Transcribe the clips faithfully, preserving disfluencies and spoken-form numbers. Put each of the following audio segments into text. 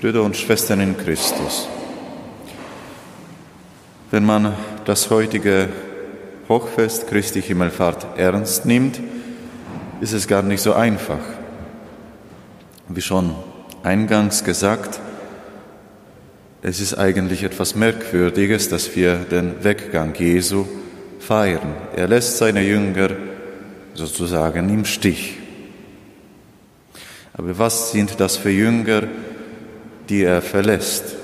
Brüder und Schwestern in Christus, wenn man das heutige Hochfest Christi Himmelfahrt ernst nimmt, ist es gar nicht so einfach. Wie schon eingangs gesagt, es ist eigentlich etwas Merkwürdiges, dass wir den Weggang Jesu feiern. Er lässt seine Jünger sozusagen im Stich. Aber was sind das für Jünger, die er verlässt?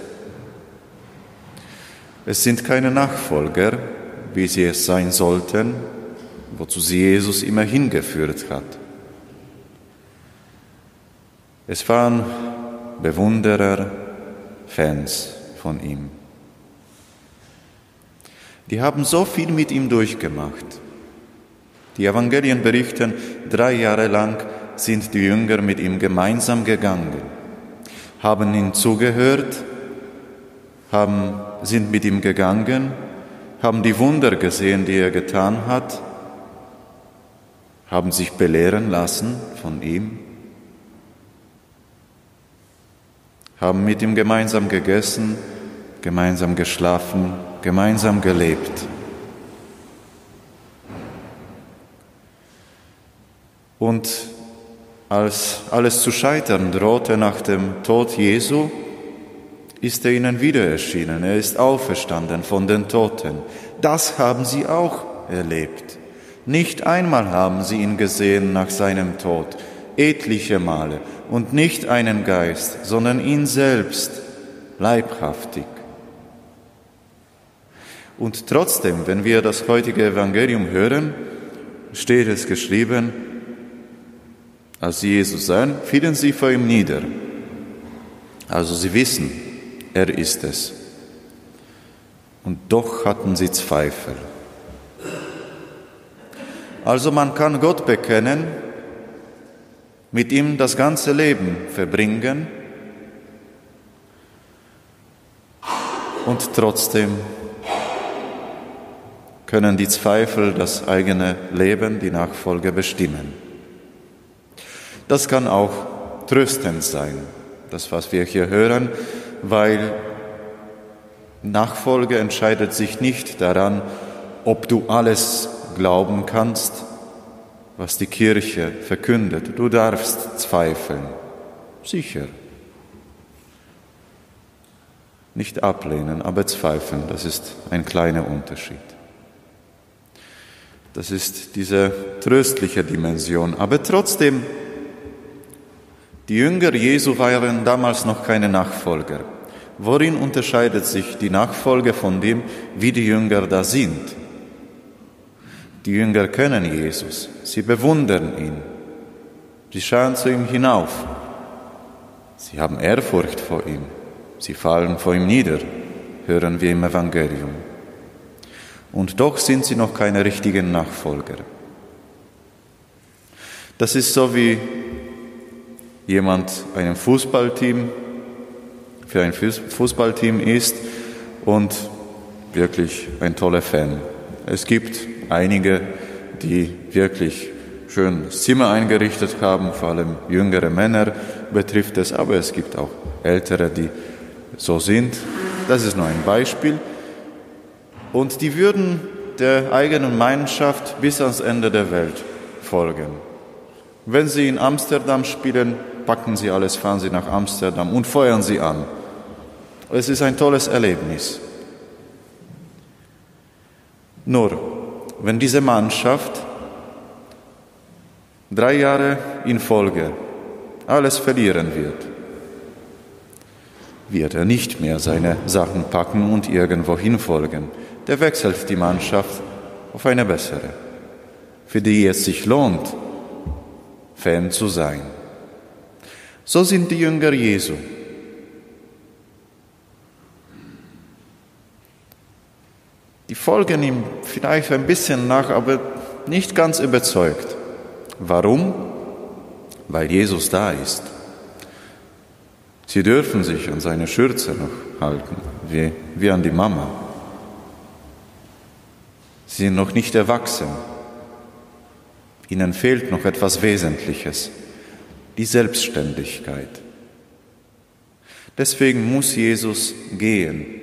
Es sind keine Nachfolger, wie sie es sein sollten, wozu sie Jesus immer hingeführt hat. Es waren Bewunderer, Fans von ihm. Die haben so viel mit ihm durchgemacht. Die Evangelien berichten, drei Jahre lang sind die Jünger mit ihm gemeinsam gegangen, haben ihm zugehört, haben, sind mit ihm gegangen, haben die Wunder gesehen, die er getan hat, haben sich belehren lassen von ihm, haben mit ihm gemeinsam gegessen, gemeinsam geschlafen, gemeinsam gelebt. Und als alles zu scheitern drohte nach dem Tod Jesu, ist er ihnen wieder erschienen. Er ist auferstanden von den Toten. Das haben sie auch erlebt. Nicht einmal haben sie ihn gesehen nach seinem Tod, etliche Male, und nicht einen Geist, sondern ihn selbst, leibhaftig. Und trotzdem, wenn wir das heutige Evangelium hören, steht es geschrieben, als sie Jesus sahen, fielen sie vor ihm nieder. Also sie wissen, er ist es. Und doch hatten sie Zweifel. Also man kann Gott bekennen, mit ihm das ganze Leben verbringen und trotzdem können die Zweifel das eigene Leben, die Nachfolge bestimmen. Das kann auch tröstend sein, das, was wir hier hören, weil Nachfolge entscheidet sich nicht daran, ob du alles glauben kannst, was die Kirche verkündet. Du darfst zweifeln, sicher. Nicht ablehnen, aber zweifeln, das ist ein kleiner Unterschied. Das ist diese tröstliche Dimension. Aber trotzdem, die Jünger Jesu waren damals noch keine Nachfolger. Worin unterscheidet sich die Nachfolge von dem, wie die Jünger da sind? Die Jünger kennen Jesus, sie bewundern ihn, sie schauen zu ihm hinauf, sie haben Ehrfurcht vor ihm, sie fallen vor ihm nieder, hören wir im Evangelium. Und doch sind sie noch keine richtigen Nachfolger. Das ist so wie jemand einem Fußballteam, für ein Fußballteam ist und wirklich ein toller Fan. Es gibt einige, die wirklich schön das Zimmer eingerichtet haben, vor allem jüngere Männer betrifft es, aber es gibt auch Ältere, die so sind. Das ist nur ein Beispiel. Und die würden der eigenen Mannschaft bis ans Ende der Welt folgen. Wenn sie in Amsterdam spielen, packen sie alles, fahren sie nach Amsterdam und feuern sie an. Es ist ein tolles Erlebnis. Nur, wenn diese Mannschaft drei Jahre in Folge alles verlieren wird, wird er nicht mehr seine Sachen packen und irgendwo hinfolgen. Der wechselt die Mannschaft auf eine bessere, für die es sich lohnt, Fan zu sein. So sind die Jünger Jesu. Die folgen ihm vielleicht ein bisschen nach, aber nicht ganz überzeugt. Warum? Weil Jesus da ist. Sie dürfen sich an seine Schürze noch halten, wie, wie an die Mama. Sie sind noch nicht erwachsen. Ihnen fehlt noch etwas Wesentliches, die Selbstständigkeit. Deswegen muss Jesus gehen,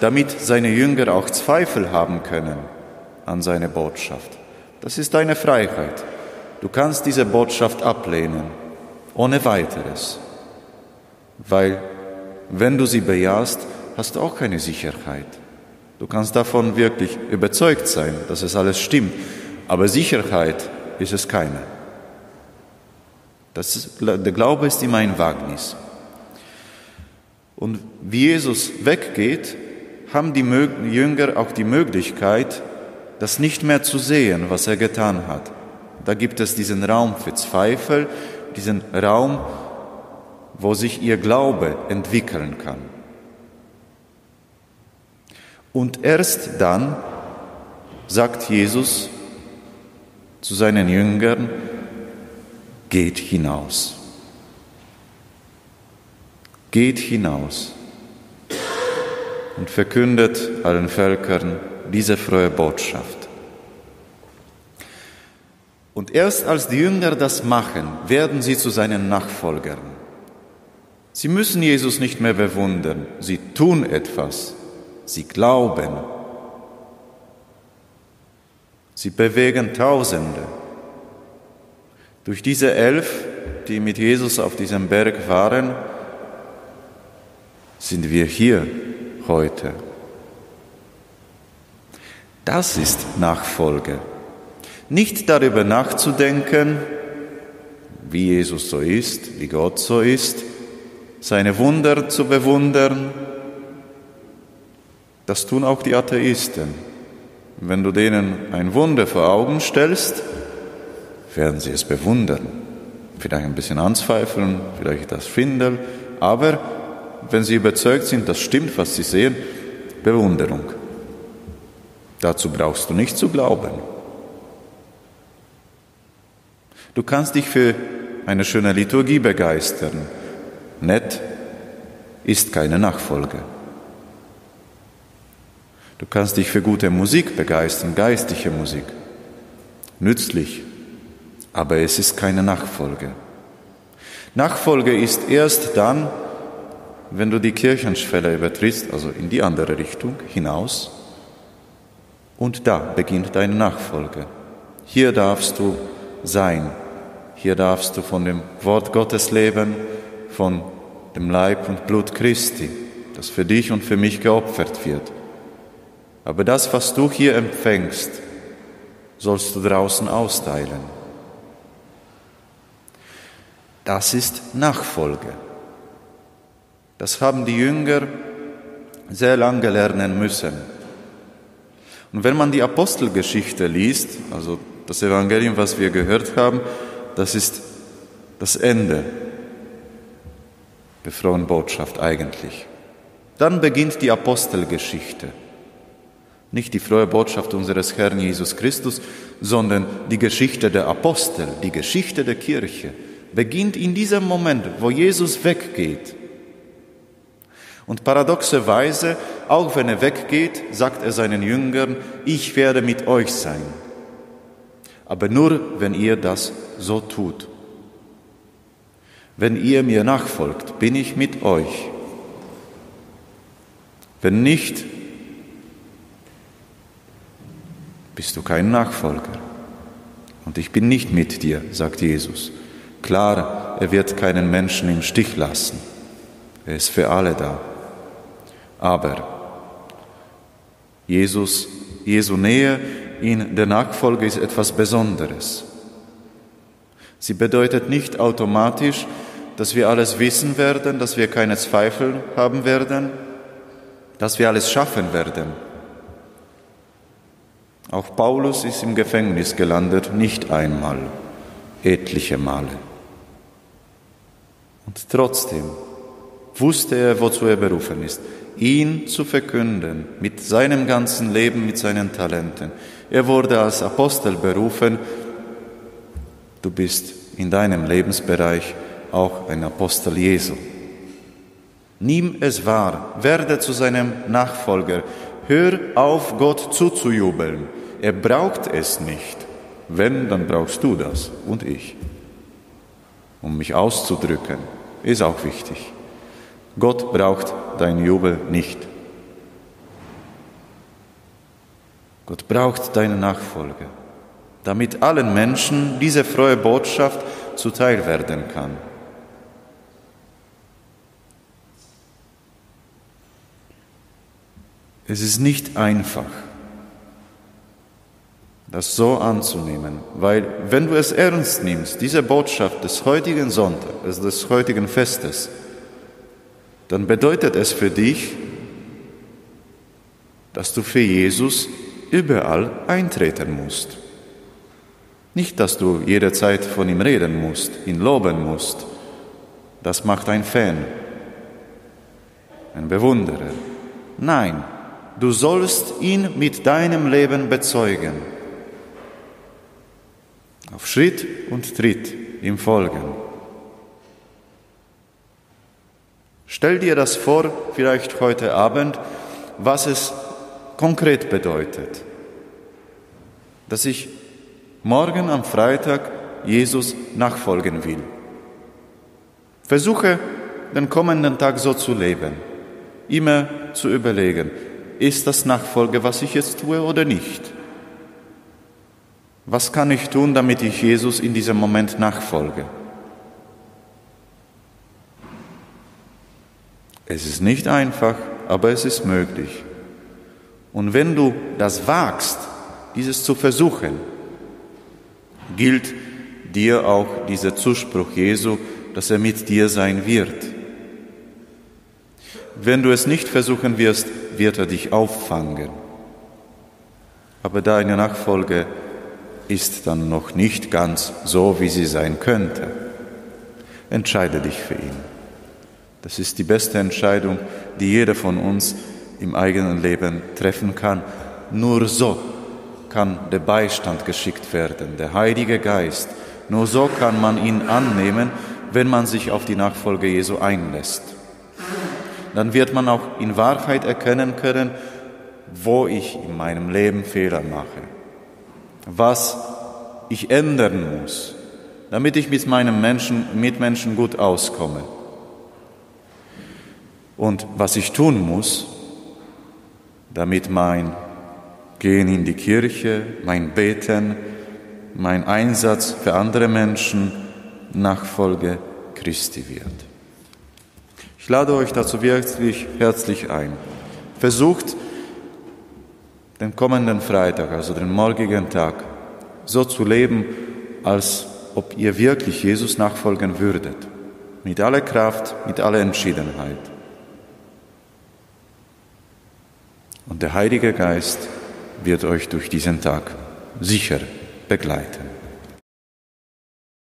damit seine Jünger auch Zweifel haben können an seine Botschaft. Das ist deine Freiheit. Du kannst diese Botschaft ablehnen, ohne weiteres. Weil, wenn du sie bejahst, hast du auch keine Sicherheit. Du kannst davon wirklich überzeugt sein, dass es alles stimmt. Aber Sicherheit ist es keine. Das ist, der Glaube ist immer ein Wagnis. Und wie Jesus weggeht, haben die Jünger auch die Möglichkeit, das nicht mehr zu sehen, was er getan hat. Da gibt es diesen Raum für Zweifel, diesen Raum, wo sich ihr Glaube entwickeln kann. Und erst dann sagt Jesus zu seinen Jüngern, geht hinaus. Geht hinaus und verkündet allen Völkern diese frohe Botschaft. Und erst als die Jünger das machen, werden sie zu seinen Nachfolgern. Sie müssen Jesus nicht mehr bewundern, sie tun etwas, sie glauben. Sie bewegen Tausende. Durch diese elf, die mit Jesus auf diesem Berg waren, sind wir hier heute. Das ist Nachfolge. Nicht darüber nachzudenken, wie Jesus so ist, wie Gott so ist, seine Wunder zu bewundern. Das tun auch die Atheisten. Wenn du denen ein Wunder vor Augen stellst, werden sie es bewundern. Vielleicht ein bisschen anzweifeln, vielleicht das Schwindel, aber wenn sie überzeugt sind, das stimmt, was sie sehen, Bewunderung. Dazu brauchst du nicht zu glauben. Du kannst dich für eine schöne Liturgie begeistern. Nett ist keine Nachfolge. Du kannst dich für gute Musik begeistern, geistliche Musik. Nützlich, aber es ist keine Nachfolge. Nachfolge ist erst dann, wenn du die Kirchenschwelle übertrittst, also in die andere Richtung, hinaus, und da beginnt deine Nachfolge. Hier darfst du sein. Hier darfst du von dem Wort Gottes leben, von dem Leib und Blut Christi, das für dich und für mich geopfert wird. Aber das, was du hier empfängst, sollst du draußen austeilen. Das ist Nachfolge. Das haben die Jünger sehr lange lernen müssen. Und wenn man die Apostelgeschichte liest, also das Evangelium, was wir gehört haben, das ist das Ende der frohen Botschaft eigentlich. Dann beginnt die Apostelgeschichte. Nicht die frohe Botschaft unseres Herrn Jesus Christus, sondern die Geschichte der Apostel, die Geschichte der Kirche, beginnt in diesem Moment, wo Jesus weggeht. Und paradoxerweise, auch wenn er weggeht, sagt er seinen Jüngern, ich werde mit euch sein. Aber nur, wenn ihr das so tut. Wenn ihr mir nachfolgt, bin ich mit euch. Wenn nicht, bist du kein Nachfolger. Und ich bin nicht mit dir, sagt Jesus. Klar, er wird keinen Menschen im Stich lassen. Er ist für alle da. Aber Jesus, Jesu Nähe in der Nachfolge ist etwas Besonderes. Sie bedeutet nicht automatisch, dass wir alles wissen werden, dass wir keine Zweifel haben werden, dass wir alles schaffen werden. Auch Paulus ist im Gefängnis gelandet, nicht einmal, etliche Male. Und trotzdem wusste er, wozu er berufen ist, ihn zu verkünden, mit seinem ganzen Leben, mit seinen Talenten. Er wurde als Apostel berufen. Du bist in deinem Lebensbereich auch ein Apostel Jesu. Nimm es wahr, werde zu seinem Nachfolger. Hör auf, Gott zuzujubeln. Er braucht es nicht. Wenn, dann brauchst du das und ich. Um mich auszudrücken, ist auch wichtig. Gott braucht dein Jubel nicht. Gott braucht deine Nachfolge, damit allen Menschen diese frohe Botschaft zuteil werden kann. Es ist nicht einfach, das so anzunehmen, weil wenn du es ernst nimmst, diese Botschaft des heutigen Sonntags, des heutigen Festes, dann bedeutet es für dich, dass du für Jesus überall eintreten musst. Nicht, dass du jederzeit von ihm reden musst, ihn loben musst. Das macht ein Fan, ein Bewunderer. Nein, du sollst ihn mit deinem Leben bezeugen. Auf Schritt und Tritt ihm folgen. Stell dir das vor, vielleicht heute Abend, was es konkret bedeutet, dass ich morgen am Freitag Jesus nachfolgen will. Versuche, den kommenden Tag so zu leben, immer zu überlegen, ist das Nachfolge, was ich jetzt tue oder nicht? Was kann ich tun, damit ich Jesus in diesem Moment nachfolge? Es ist nicht einfach, aber es ist möglich. Und wenn du das wagst, dieses zu versuchen, gilt dir auch dieser Zuspruch Jesu, dass er mit dir sein wird. Wenn du es nicht versuchen wirst, wird er dich auffangen. Aber deine Nachfolge ist dann noch nicht ganz so, wie sie sein könnte. Entscheide dich für ihn. Das ist die beste Entscheidung, die jeder von uns im eigenen Leben treffen kann. Nur so kann der Beistand geschickt werden, der Heilige Geist. Nur so kann man ihn annehmen, wenn man sich auf die Nachfolge Jesu einlässt. Dann wird man auch in Wahrheit erkennen können, wo ich in meinem Leben Fehler mache, was ich ändern muss, damit ich mit meinen Menschen, Mitmenschen gut auskomme. Und was ich tun muss, damit mein Gehen in die Kirche, mein Beten, mein Einsatz für andere Menschen Nachfolge Christi wird. Ich lade euch dazu wirklich herzlich ein. Versucht, den kommenden Freitag, also den morgigen Tag, so zu leben, als ob ihr wirklich Jesus nachfolgen würdet. Mit aller Kraft, mit aller Entschiedenheit. Und der Heilige Geist wird euch durch diesen Tag sicher begleiten.